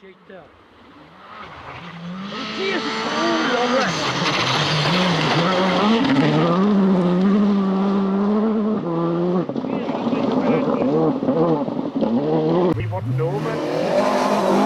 shakes down. We wouldn't know, man.